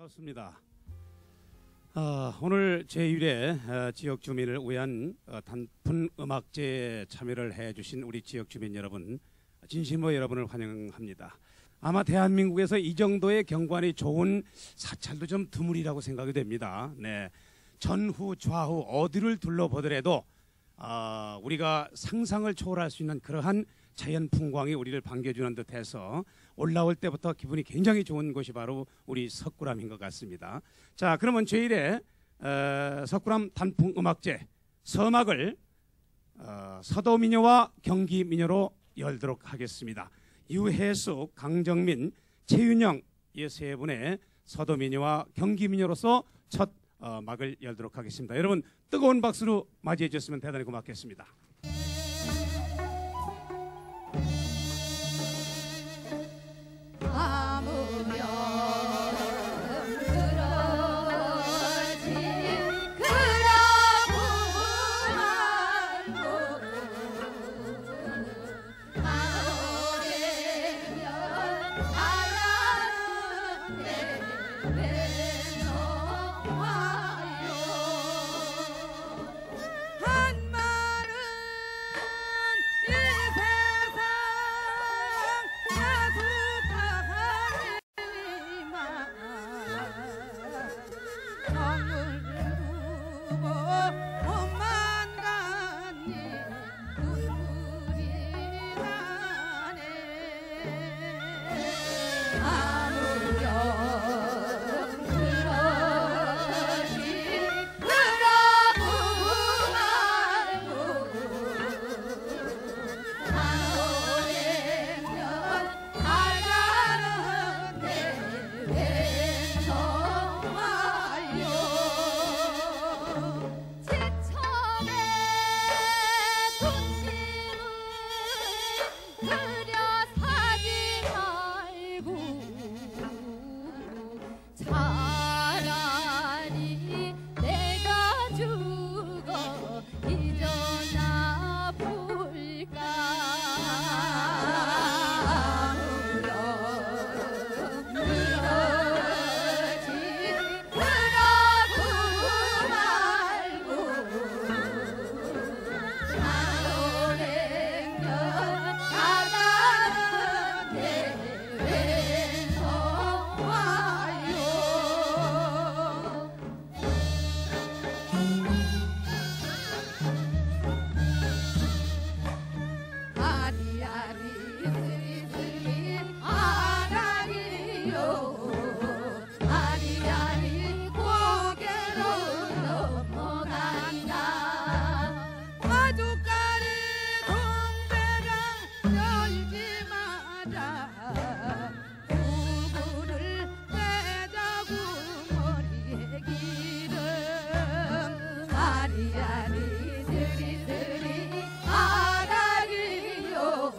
반갑습니다. 오늘 제1회 지역 주민을 위한 단풍 음악제에 참여를 해주신 우리 지역 주민 여러분, 진심으로 여러분을 환영합니다. 아마 대한민국에서 이 정도의 경관이 좋은 사찰도 좀 드물이라고 생각이 됩니다. 네, 전후 좌후 어디를 둘러보더라도 우리가 상상을 초월할 수 있는 그러한 자연 풍광이 우리를 반겨주는 듯해서 올라올 때부터 기분이 굉장히 좋은 곳이 바로 우리 석굴암인 것 같습니다. 자, 그러면 제1회 석굴암 단풍음악제 서막을 서도민요와 경기민요로 열도록 하겠습니다. 유해수, 강정민, 최윤영 이 세 분의 서도민요와 경기민요로서 첫 막을 열도록 하겠습니다. 여러분 뜨거운 박수로 맞이해 주셨으면 대단히 고맙겠습니다. 아리아리 스리스리 아라리요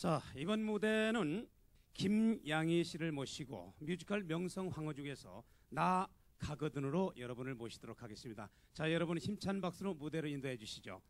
자, 이번 무대는 김양희 씨를 모시고 뮤지컬 명성황후 중에서 나 가거든으로 여러분을 모시도록 하겠습니다. 자, 여러분 힘찬 박수로 무대로 인도해 주시죠.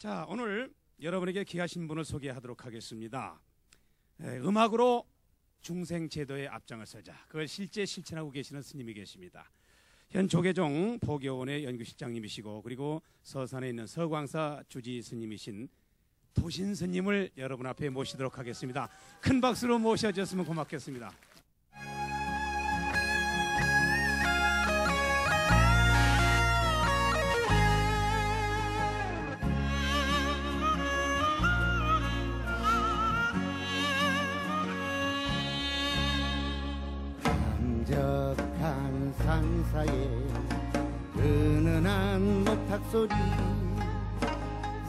자, 오늘 여러분에게 귀하신 분을 소개하도록 하겠습니다. 음악으로 중생제도의 앞장을 서자, 그걸 실제 실천하고 계시는 스님이 계십니다. 현 조계종 포교원의 연구실장님이시고, 그리고 서산에 있는 서광사 주지 스님이신 도신 스님을 여러분 앞에 모시도록 하겠습니다. 큰 박수로 모셔주셨으면 고맙겠습니다. 상사의 은은한 목탁소리,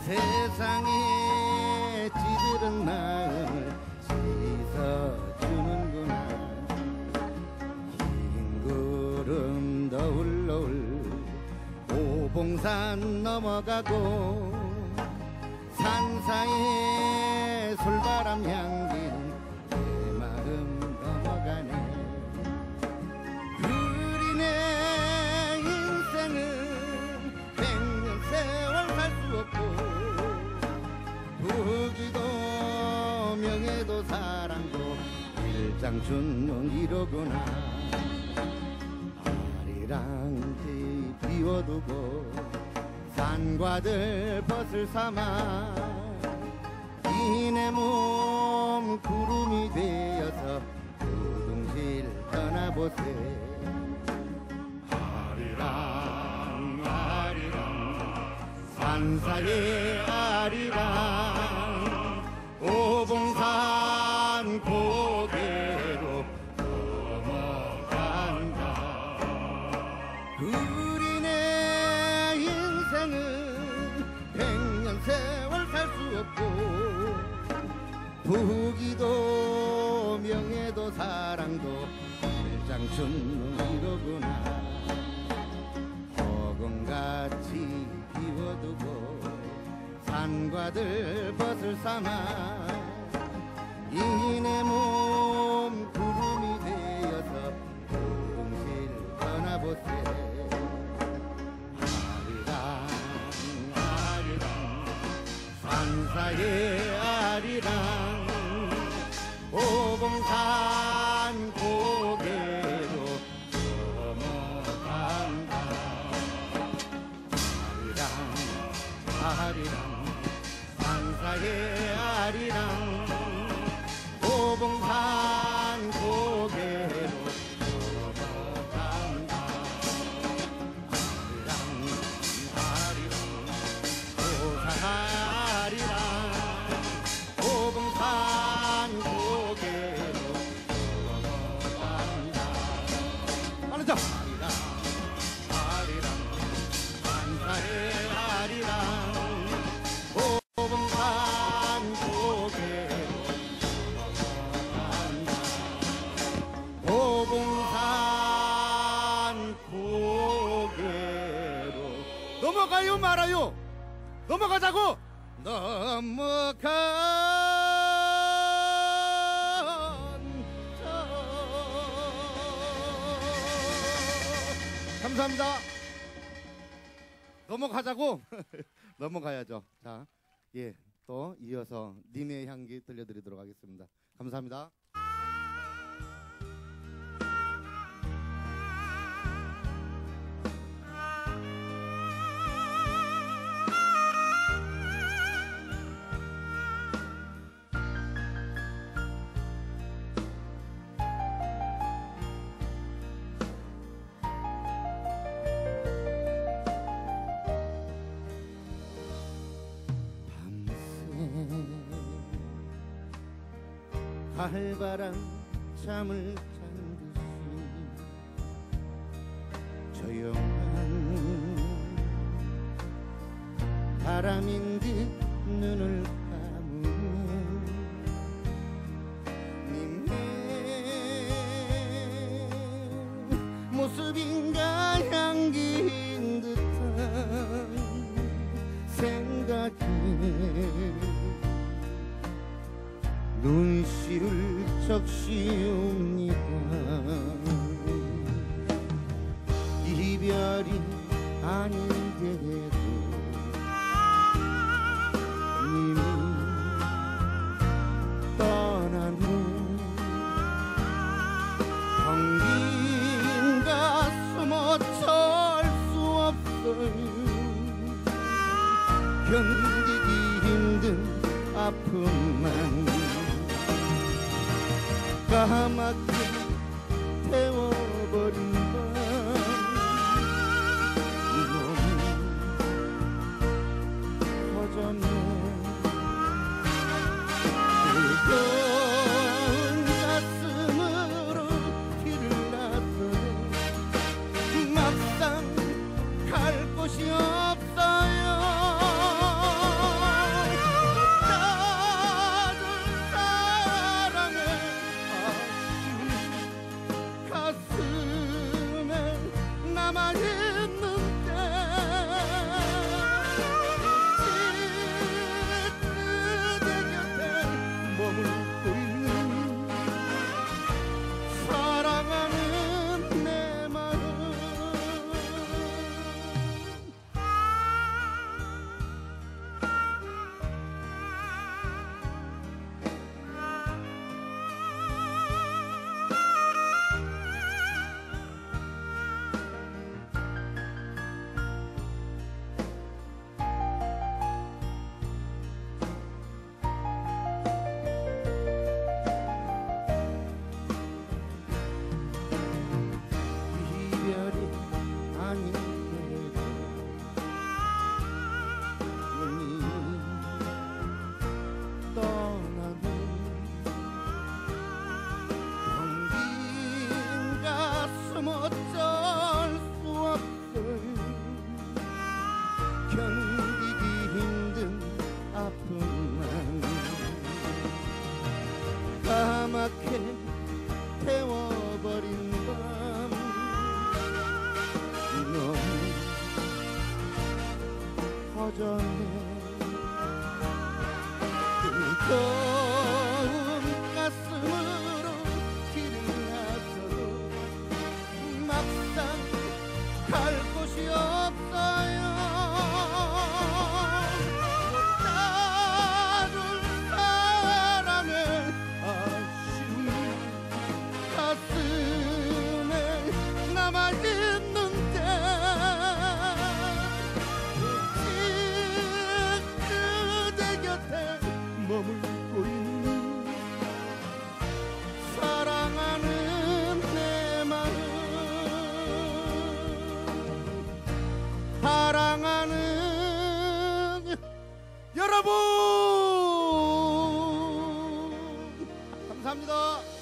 세상에 찌들은 마음을 씻어주는구나. 긴 구름 너울너울 오봉산 넘어가고, 산사에 솔바람 향기는 부귀도 명예도 사랑도 일장춘 이로구나. 아리랑지 비워두고 산과들 벗을 삼아 이내 몸 구름이 되어서 두둥실 떠나보세. 아리랑 아리랑 산사의 아리랑 오봉산 고개로 넘어간다. 우리네 인생은 100년 세월 살 수 없고, 부귀도 명예도 사랑도 일장춘 이로구나. 허공같이 비워두고 산과들 벗을 삼아 이내 몸 구름이 되어서 조금씩 떠나보세. 아리랑 아리랑 산사의 아리랑 오봉산 고개로 넘어간다. 아리랑 아리랑 산사의 아리랑 오봉산 고개로 넘어간다. 아리랑 아리랑 오사하리랑 오봉산 고개로 넘어간다. 아리랑 아리랑 산사의 아리랑 오봉산 고개로. 넘어가요 말아요. 넘어가자고. 감사합니다. 넘어가자고. 넘어가야죠. 자, 예, 또 이어서 님의 향기 들려드리도록 하겠습니다. 감사합니다. 가을바람 잠을 잔 듯이 조용한 바람인 듯 눈을 감은 님의 모습인가 향기인 듯한 생각이 눈시울 적시옵니다. 이별이 아닌데도 견디기 힘든 아픔만 까맣게 태워버린 밤 너무 허전해. 뜨거운 가슴으로 길을 놨더니 막상 갈 곳이 없어요. 여러분 감사합니다.